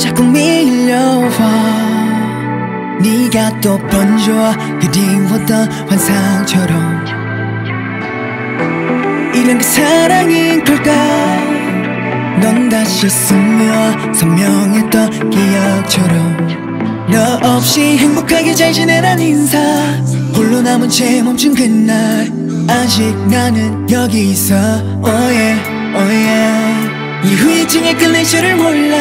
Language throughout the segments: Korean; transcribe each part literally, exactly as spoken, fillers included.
자꾸 밀려와 네가 또 번져와 그리웠던 환상처럼. 이런 게 사랑인 걸까? 넌 다시 스며와 선명했던 기억처럼. 너 없이 행복하게 잘 지내란 인사, 홀로 남은 채 멈춘 그날, 아직 나는 여기 있어. 오예 오예. 이 후유증에 끌릴 줄을 몰라,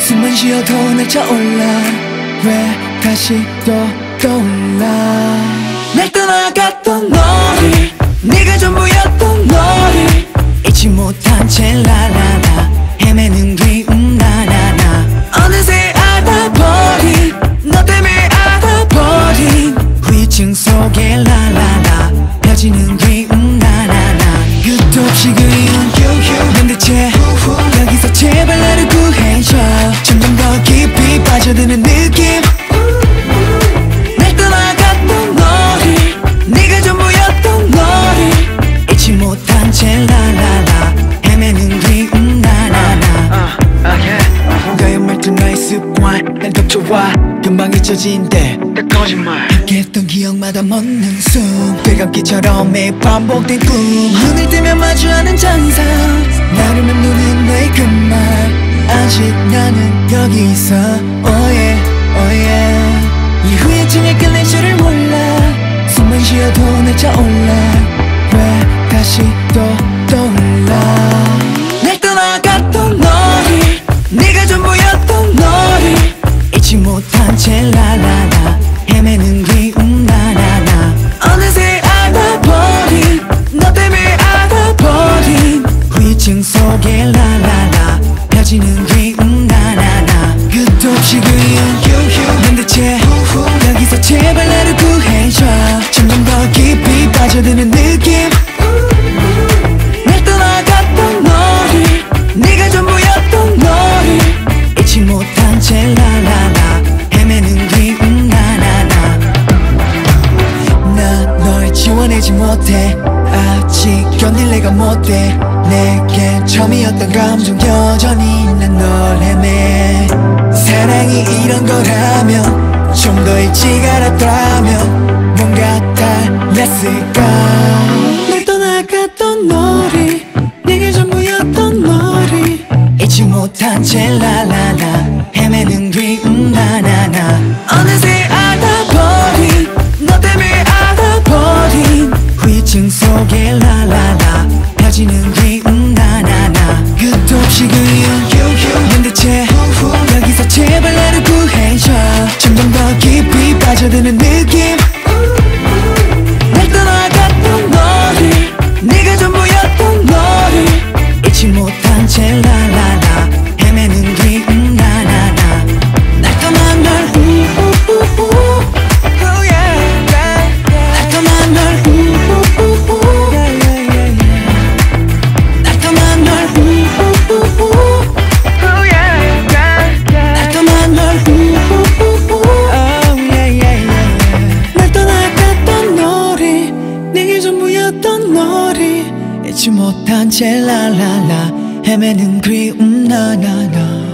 숨만 쉬어도 날차올라. 왜 다시 또 떠올라? 날 떠나갔던 너를, 네가 전부였던 너를 잊지 못한 채 라라라 헤매는 기운 나나나. 어느새 알아버린, 너 때문에 알아버린 후유증 속에 라라라 펴지는 기운 나나나. 끝도 없이 그리운 유유, 넌 대체 여기서 제발 나를 구해줘. 점점 더 깊이 빠져드는 느낌. 날 떠나갔던 너를, 네가 전부였던 너를 잊지 못한 채 라라라 헤매는 기운 나나나. 너의 말투 나의 습관, 난 덮쳐와 금방 잊혀진대 다 거짓말. 했던 기억마다 멎는 숨, 되감기처럼 매일 반복된 꿈. 눈을 뜨면 마주하는 잔상, 나를 맴도는 너의 그말, 아직 나는 여기 있어. 오예 오예. 이 후유증에 끌릴 줄을 몰라, 숨만 쉬어도 날 차올라. 왜 다시 또 떠올라? 날 떠나갔던 너를, 네가 전부였던 너를 잊지 못한 채 라라라 헤매는 기운 나나나. 어느새 알아버린, 너 때문에 알아버린 후유증 속에 라라라 펴지는 기운 나나나. 끝도 없이 그리운 유유, 넌 대체 여기서 제발 나를 구해줘. 점점 더 깊이 빠져드는 느낌. 날 떠나갔던 너를, 네가 전부였던 너를 잊지 못한 채 라라라 헤매는 기운 나나나. 나 널 지워내지 못해, 아직 견딜래가 못돼. 내게 처음이었던 감정 여전히 난 널 헤매. 사랑이 이런 거라면, 좀 더 일찍 알았더라면 뭔가 달랐을까. 날 떠나갔던 너를, 내게 전부였던 너를 잊지 못한 채 라라라 헤매는 기운 나나나. 어느새 알아버린, 너 때문에 알아버린 후유증 속에 라라라 펴지는 기운 나나나. 끝도 없이 그리운 유유, 넌 대체 여기서 제발 나를 구해줘. 점점 더 깊이 빠져드는 느낌. 날 떠나갔던 너를, 네가 전부였던 너를 잊지 못한 채 라라라 헤매는 기운 나나나. 날 떠난 널 날 떠난 널 날 떠난 널 날 떠난 널 날 떠나갔던 너를, 내게 전부였던 너를 잊지 못한 채 라라라 헤매는 그리움 나나나.